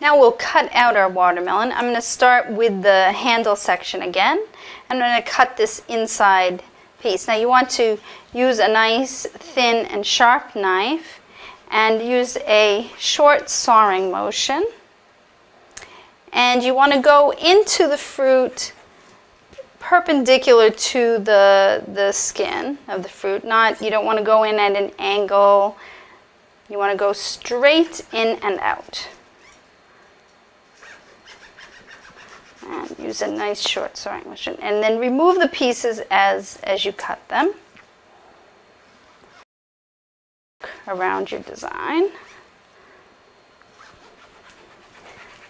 Now we'll cut out our watermelon. I'm going to start with the handle section again. I'm going to cut this inside piece. Now you want to use a nice thin and sharp knife and use a short sawing motion. And you want to go into the fruit perpendicular to the skin of the fruit. You don't want to go in at an angle. You want to go straight in and out. And use a nice short sawing motion. And then remove the pieces as you cut them around your design,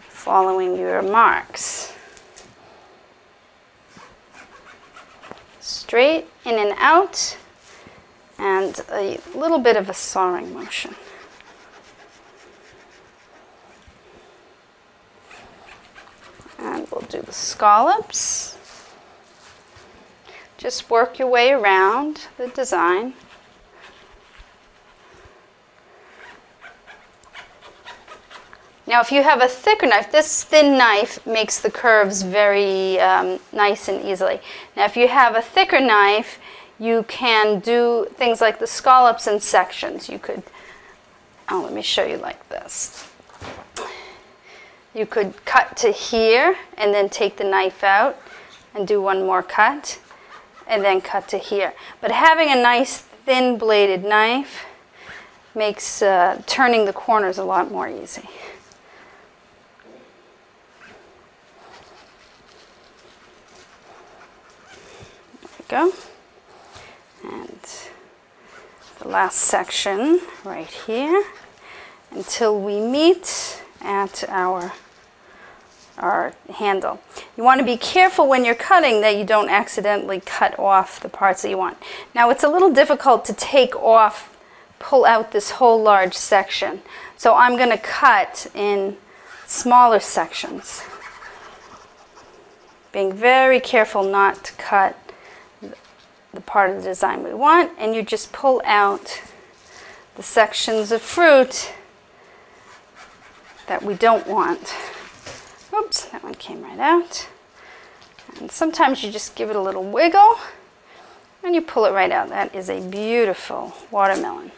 following your marks. Straight in and out, and a little bit of a sawing motion. And we'll do the scallops. Just work your way around the design. Now if you have a thicker knife, this thin knife makes the curves very nice and easily. Now if you have a thicker knife, you can do things like the scallops in sections. You could, let me show you like this. You could cut to here and then take the knife out and do one more cut and then cut to here. But having a nice thin bladed knife makes turning the corners a lot more easy. Go. And the last section right here until we meet at our handle. You want to be careful when you're cutting that you don't accidentally cut off the parts that you want. Now it's a little difficult to pull out this whole large section. So I'm going to cut in smaller sections, being very careful not to cut the part of the design we want, and you just pull out the sections of fruit that we don't want. Oops, that one came right out. And sometimes you just give it a little wiggle and you pull it right out. That is a beautiful watermelon.